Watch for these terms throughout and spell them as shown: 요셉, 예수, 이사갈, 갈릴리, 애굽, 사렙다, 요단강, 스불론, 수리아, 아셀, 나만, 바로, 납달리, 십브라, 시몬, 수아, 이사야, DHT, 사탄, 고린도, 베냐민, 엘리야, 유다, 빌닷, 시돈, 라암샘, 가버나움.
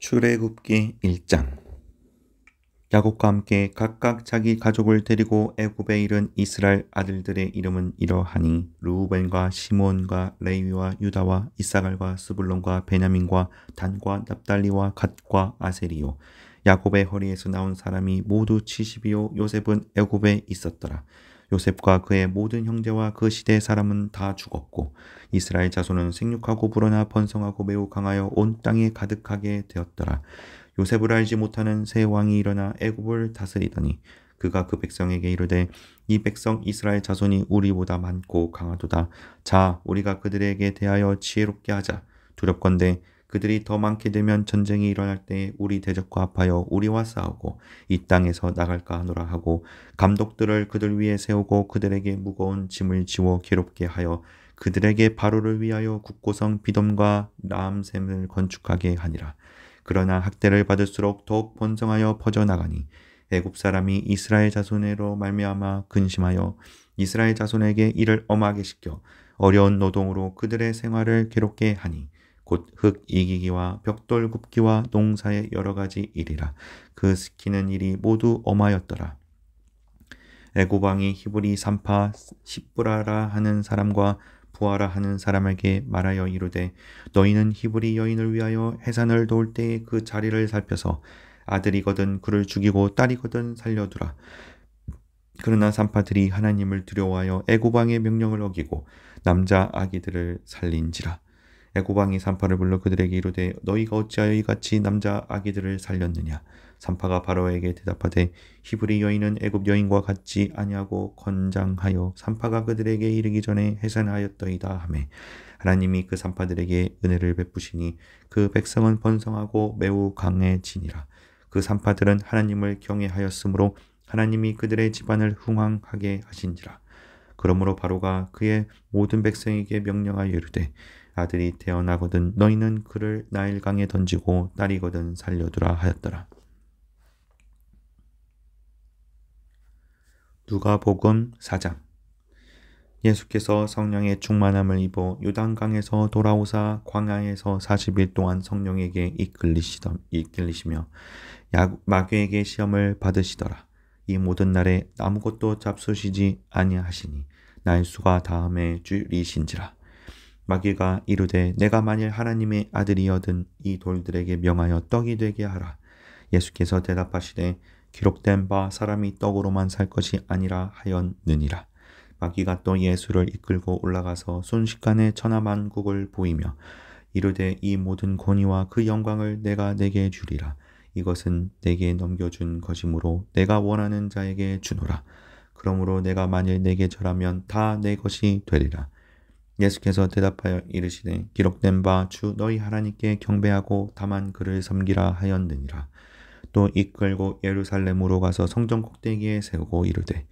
출애굽기 1장. 야곱과 함께 각각 자기 가족을 데리고 애굽에 이른 이스라엘 아들들의 이름은 이러하니 르우벤과 시몬과 레위와 유다와 이사갈과 스불론과 베냐민과 단과 납달리와 갓과 아셀이요 야곱의 허리에서 나온 사람이 모두 70이요 요셉은 애굽에 있었더라. 요셉과 그의 모든 형제와 그 시대의 사람은 다 죽었고 이스라엘 자손은 생육하고 불어나 번성하고 매우 강하여 온 땅에 가득하게 되었더라. 요셉을 알지 못하는 새 왕이 일어나 애굽을 다스리더니 그가 그 백성에게 이르되 이 백성 이스라엘 자손이 우리보다 많고 강하도다. 자, 우리가 그들에게 대하여 지혜롭게 하자. 두렵건대 그들이 더 많게 되면 전쟁이 일어날 때에 우리 대적과 합하여 우리와 싸우고 이 땅에서 나갈까 하노라 하고 감독들을 그들 위에 세우고 그들에게 무거운 짐을 지워 괴롭게 하여 그들에게 바로를 위하여 국고성 비돔과 라암샘을 건축하게 하니라. 그러나 학대를 받을수록 더욱 번성하여 퍼져나가니 애굽 사람이 이스라엘 자손으로 말미암아 근심하여 이스라엘 자손에게 이를 엄하게 시켜 어려운 노동으로 그들의 생활을 괴롭게 하니 곧 흙 이기기와 벽돌 굽기와 농사의 여러 가지 일이라. 그 시키는 일이 모두 엄하였더라. 애굽 왕이 히브리 산파 십브라라 하는 사람과 부하라 하는 사람에게 말하여 이르되 너희는 히브리 여인을 위하여 해산을 도울 때에 그 자리를 살펴서 아들이거든 그를 죽이고 딸이거든 살려두라. 그러나 산파들이 하나님을 두려워하여 애굽 왕의 명령을 어기고 남자 아기들을 살린지라. 애굽 왕이 산파를 불러 그들에게 이르되 너희가 어찌하여 이같이 남자 아기들을 살렸느냐. 산파가 바로에게 대답하되 히브리 여인은 애굽 여인과 같지 아니하고 건장하여 산파가 그들에게 이르기 전에 해산하였더이다 하매 하나님이 그 산파들에게 은혜를 베푸시니 그 백성은 번성하고 매우 강해지니라. 그 산파들은 하나님을 경외하였으므로 하나님이 그들의 집안을 흥왕하게 하신지라. 그러므로 바로가 그의 모든 백성에게 명령하여 이르되 아들이 태어나거든 너희는 그를 나일강에 던지고 딸이거든 살려두라 하였더라. 누가복음 4장. 예수께서 성령의 충만함을 입어 요단강에서 돌아오사 광야에서 40일 동안 성령에게 이끌리시며 마귀에게 시험을 받으시더라. 이 모든 날에 아무것도 잡수시지 아니하시니 날수가 다음에 줄이신지라. 마귀가 이르되 내가 만일 하나님의 아들이여든 이 돌들에게 명하여 떡이 되게 하라. 예수께서 대답하시되 기록된 바 사람이 떡으로만 살 것이 아니라 하였느니라. 마귀가 또 예수를 이끌고 올라가서 순식간에 천하만국을 보이며 이르되 이 모든 권위와 그 영광을 내가 네게 주리라. 이것은 네게 넘겨준 것이므로 내가 원하는 자에게 주노라. 그러므로 내가 만일 네게 절하면 다 내 것이 되리라. 예수께서 대답하여 이르시되 기록된 바 주 너희 하나님께 경배하고 다만 그를 섬기라 하였느니라. 또 이끌고 예루살렘으로 가서 성전 꼭대기에 세우고 이르되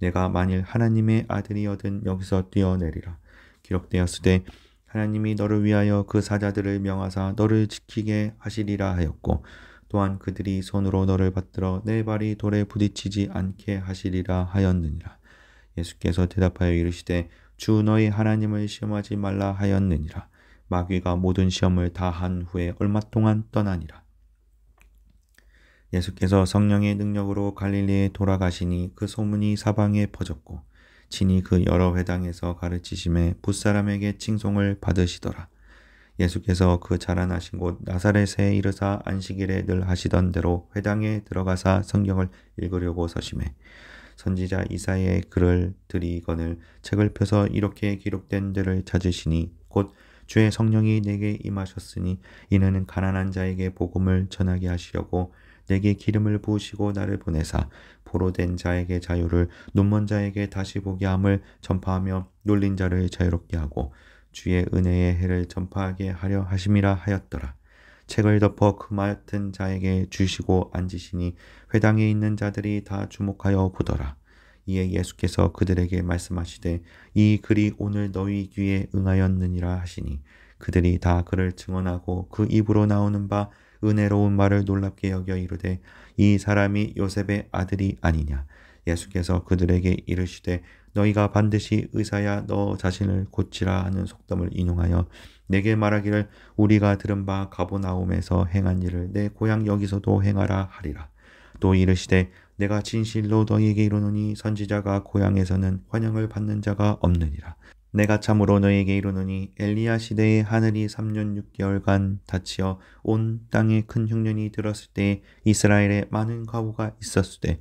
내가 만일 하나님의 아들이여든 여기서 뛰어내리라. 기록되었으되 하나님이 너를 위하여 그 사자들을 명하사 너를 지키게 하시리라 하였고 또한 그들이 손으로 너를 받들어 내 발이 돌에 부딪히지 않게 하시리라 하였느니라. 예수께서 대답하여 이르시되 주 너희 하나님을 시험하지 말라 하였느니라. 마귀가 모든 시험을 다 한 후에 얼마 동안 떠나니라. 예수께서 성령의 능력으로 갈릴리에 돌아가시니 그 소문이 사방에 퍼졌고 친히 그 여러 회당에서 가르치심에 붓사람에게 칭송을 받으시더라. 예수께서 그 자라나신 곳 나사렛에 이르사 안식일에 늘 하시던 대로 회당에 들어가사 성경을 읽으려고 서심해 선지자 이사야의 글을 들이거늘 책을 펴서 이렇게 기록된 데를 찾으시니 곧 주의 성령이 내게 임하셨으니 이는 가난한 자에게 복음을 전하게 하시려고 내게 기름을 부으시고 나를 보내사 포로된 자에게 자유를 눈먼 자에게 다시 보게 함을 전파하며 눌린 자를 자유롭게 하고 주의 은혜의 해를 전파하게 하려 하심이라 하였더라. 책을 덮어 그마은 자에게 주시고 앉으시니 회당에 있는 자들이 다 주목하여 보더라. 이에 예수께서 그들에게 말씀하시되 이 글이 오늘 너희 귀에 응하였느니라 하시니 그들이 다 그를 증언하고 그 입으로 나오는 바 은혜로운 말을 놀랍게 여겨 이르되 이 사람이 요셉의 아들이 아니냐. 예수께서 그들에게 이르시되 너희가 반드시 의사야 너 자신을 고치라 하는 속담을 인용하여 내게 말하기를 우리가 들은 바 가버나움에서 행한 일을 내 고향 여기서도 행하라 하리라. 또 이르시되 내가 진실로 너희에게 이르노니 선지자가 고향에서는 환영을 받는 자가 없느니라. 내가 참으로 너희에게 이르노니 엘리야 시대에 하늘이 3년 6개월간 닫히어 온 땅에 큰 흉년이 들었을 때에 이스라엘에 많은 과부가 있었으되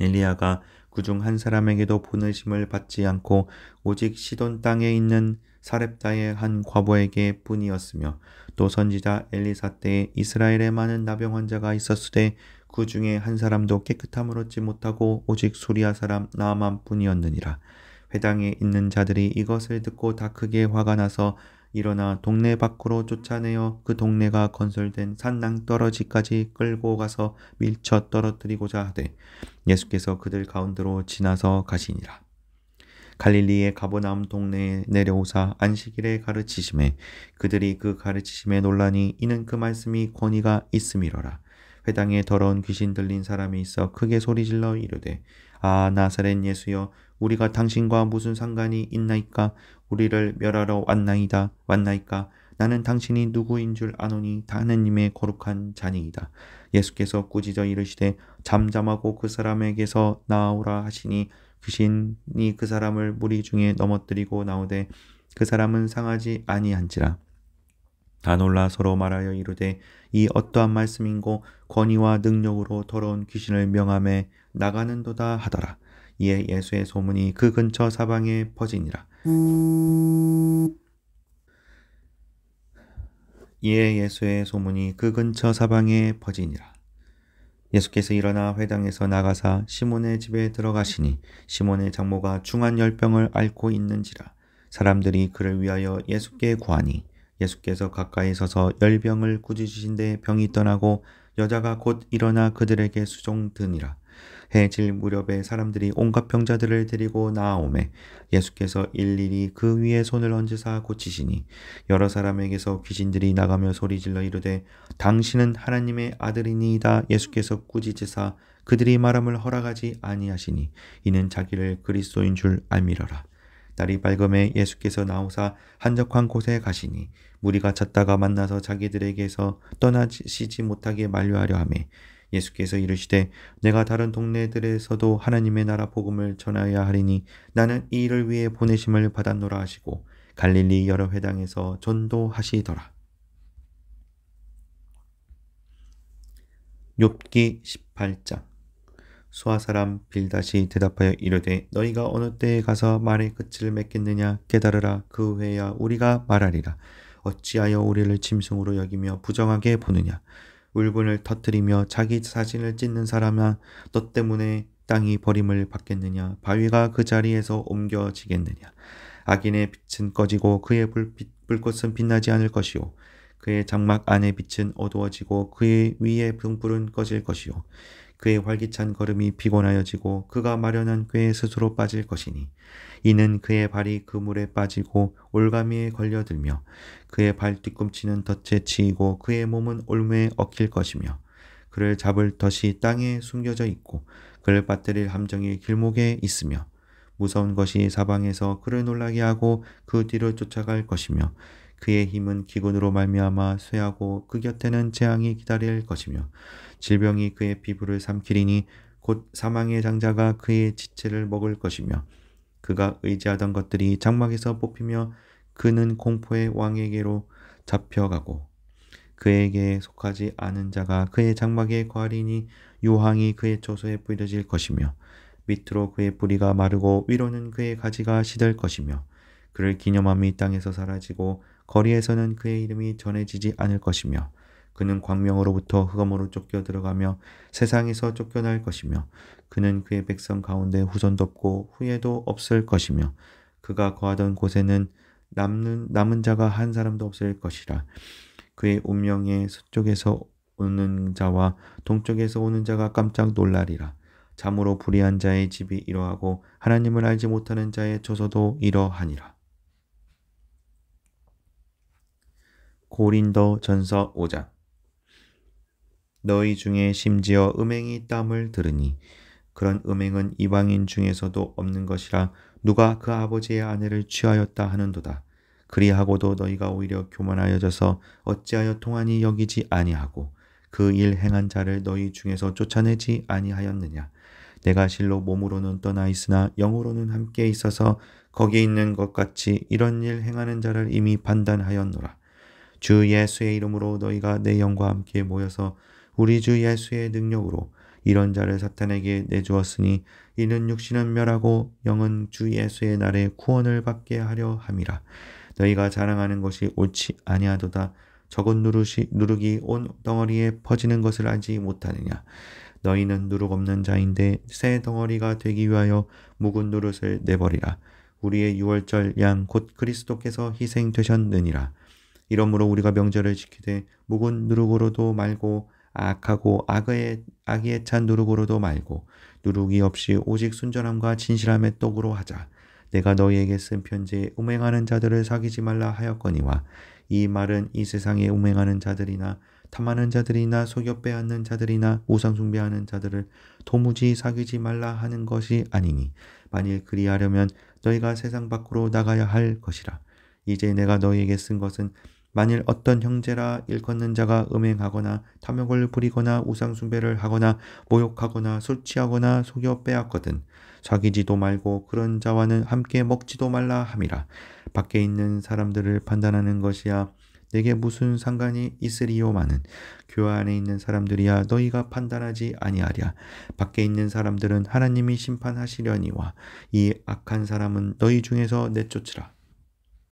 엘리야가 그중 한 사람에게도 보내심을 받지 않고 오직 시돈 땅에 있는 사렙다의 한 과부에게 뿐이었으며, 또 선지자 엘리사 때에 이스라엘에 많은 나병 환자가 있었으되 그 중에 한 사람도 깨끗함을 얻지 못하고 오직 수리아 사람 나만 뿐이었느니라. 회당에 있는 자들이 이것을 듣고 다 크게 화가 나서 일어나 동네 밖으로 쫓아내어 그 동네가 건설된 산낭떠러지까지 끌고 가서 밀쳐 떨어뜨리고자 하되 예수께서 그들 가운데로 지나서 가시니라. 갈릴리의 가버나움 동네에 내려오사 안식일에 가르치심에 그들이 그 가르치심에 논라니 이는 그 말씀이 권위가 있음이로라. 회당에 더러운 귀신 들린 사람이 있어 크게 소리질러 이르되 아 나사렛 예수여 우리가 당신과 무슨 상관이 있나이까? 우리를 멸하러 왔나이까? 나는 당신이 누구인 줄 아노니 하느님의 거룩한 자니이다. 예수께서 꾸짖어 이르시되 잠잠하고 그 사람에게서 나오라 하시니 귀신이 그 사람을 무리 중에 넘어뜨리고 나오되 그 사람은 상하지 아니한지라. 다 놀라 서로 말하여 이르되 이 어떠한 말씀인고 권위와 능력으로 더러운 귀신을 명함에 나가는도다 하더라. 이에 예수의 소문이 그 근처 사방에 퍼지니라. 예수께서 일어나 회당에서 나가사 시몬의 집에 들어가시니 시몬의 장모가 중한 열병을 앓고 있는지라. 사람들이 그를 위하여 예수께 구하니 예수께서 가까이 서서 열병을 꾸짖으신데 병이 떠나고 여자가 곧 일어나 그들에게 수종 드니라. 해질 무렵에 사람들이 온갖 병자들을 데리고 나아오매 예수께서 일일이 그 위에 손을 얹으사 고치시니 여러 사람에게서 귀신들이 나가며 소리질러 이르되 당신은 하나님의 아들이니이다. 예수께서 꾸짖으사 그들이 말함을 허락하지 아니하시니 이는 자기를 그리스도인 줄 알미러라. 날이 밝음에 예수께서 나오사 한적한 곳에 가시니 무리가 찾다가 만나서 자기들에게서 떠나시지 못하게 만류하려 하며 예수께서 이르시되 내가 다른 동네들에서도 하나님의 나라 복음을 전하여야 하리니 나는 이 일을 위해 보내심을 받았노라 하시고 갈릴리 여러 회당에서 전도하시더라. 욥기 18장. 수아 사람 빌닷이 대답하여 이르되 너희가 어느 때에 가서 말의 끝을 맺겠느냐? 깨달으라. 그 후에야 우리가 말하리라. 어찌하여 우리를 짐승으로 여기며 부정하게 보느냐? 울분을 터뜨리며 자기 사진을 찢는 사람아 너 때문에 땅이 버림을 받겠느냐? 바위가 그 자리에서 옮겨지겠느냐? 악인의 빛은 꺼지고 그의 불꽃은 빛나지 않을 것이요 그의 장막 안의 빛은 어두워지고 그의 위의 등불은 꺼질 것이요 그의 활기찬 걸음이 피곤하여지고 그가 마련한 꾀에 스스로 빠질 것이니 이는 그의 발이 그물에 빠지고 올가미에 걸려들며 그의 발 뒤꿈치는 덫에 치이고 그의 몸은 올무에 얽힐 것이며 그를 잡을 덫이 땅에 숨겨져 있고 그를 빠뜨릴 함정이 길목에 있으며 무서운 것이 사방에서 그를 놀라게 하고 그 뒤를 쫓아갈 것이며 그의 힘은 기근으로 말미암아 쇠하고 그 곁에는 재앙이 기다릴 것이며 질병이 그의 피부를 삼키리니 곧 사망의 장자가 그의 지체를 먹을 것이며 그가 의지하던 것들이 장막에서 뽑히며 그는 공포의 왕에게로 잡혀가고 그에게 속하지 않은 자가 그의 장막에 거하리니 유황이 그의 초소에 뿌려질 것이며 밑으로 그의 뿌리가 마르고 위로는 그의 가지가 시들 것이며 그를 기념함이 땅에서 사라지고 거리에서는 그의 이름이 전해지지 않을 것이며 그는 광명으로부터 흑암으로 쫓겨 들어가며 세상에서 쫓겨날 것이며 그는 그의 백성 가운데 후손도 없고 후예도 없을 것이며 그가 거하던 곳에는 남은 자가 한 사람도 없을 것이라. 그의 운명의 서쪽에서 오는 자와 동쪽에서 오는 자가 깜짝 놀라리라. 참으로 불의한 자의 집이 이러하고 하나님을 알지 못하는 자의 처소도 이러하니라. 고린도 전서 5장. 너희 중에 심지어 음행이 땀을 들으니 그런 음행은 이방인 중에서도 없는 것이라. 누가 그 아버지의 아내를 취하였다 하는도다. 그리하고도 너희가 오히려 교만하여져서 어찌하여 통하니 여기지 아니하고 그 일 행한 자를 너희 중에서 쫓아내지 아니하였느냐. 내가 실로 몸으로는 떠나 있으나 영으로는 함께 있어서 거기 있는 것 같이 이런 일 행하는 자를 이미 판단하였노라. 주 예수의 이름으로 너희가 내 영과 함께 모여서 우리 주 예수의 능력으로 이런 자를 사탄에게 내주었으니 이는 육신은 멸하고 영은 주 예수의 날에 구원을 받게 하려 함이라. 너희가 자랑하는 것이 옳지 아니하도다. 적은 누룩이 온 덩어리에 퍼지는 것을 알지 못하느냐. 너희는 누룩 없는 자인데 새 덩어리가 되기 위하여 묵은 누룩을 내버리라. 우리의 유월절 양 곧 그리스도께서 희생되셨느니라. 이러므로 우리가 명절을 지키되 묵은 누룩으로도 말고 악하고 악의에 찬 누룩으로도 말고 누룩이 없이 오직 순전함과 진실함의 떡으로 하자. 내가 너희에게 쓴 편지에 음행하는 자들을 사귀지 말라 하였거니와 이 말은 이 세상에 음행하는 자들이나 탐하는 자들이나 속여 빼앗는 자들이나 우상숭배하는 자들을 도무지 사귀지 말라 하는 것이 아니니 만일 그리하려면 너희가 세상 밖으로 나가야 할 것이라. 이제 내가 너희에게 쓴 것은 만일 어떤 형제라 일컫는 자가 음행하거나 탐욕을 부리거나 우상숭배를 하거나 모욕하거나 술 취하거나 속여 빼앗거든 사귀지도 말고 그런 자와는 함께 먹지도 말라 함이라. 밖에 있는 사람들을 판단하는 것이야 내게 무슨 상관이 있으리요마는 교회 안에 있는 사람들이야 너희가 판단하지 아니하랴. 밖에 있는 사람들은 하나님이 심판하시려니와 이 악한 사람은 너희 중에서 내쫓으라.